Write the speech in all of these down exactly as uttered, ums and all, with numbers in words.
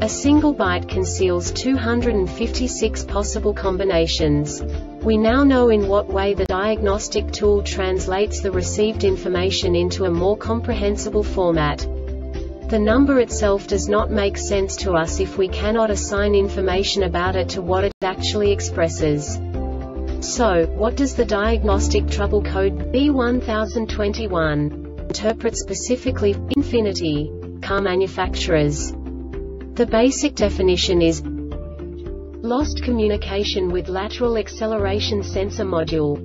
A single byte conceals two hundred fifty-six possible combinations. We now know in what way the diagnostic tool translates the received information into a more comprehensible format. The number itself does not make sense to us if we cannot assign information about it to what it actually expresses. So, what does the diagnostic trouble code B one thousand twenty-one interpret specifically, Infiniti, car manufacturers? The basic definition is lost communication with lateral acceleration sensor module.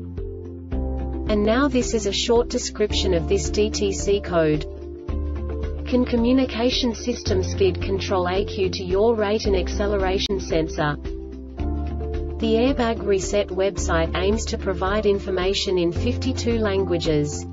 And now this is a short description of this D T C code. Can communication system skid control A Q to your rate and acceleration sensor? The Airbag Reset website aims to provide information in fifty-two languages.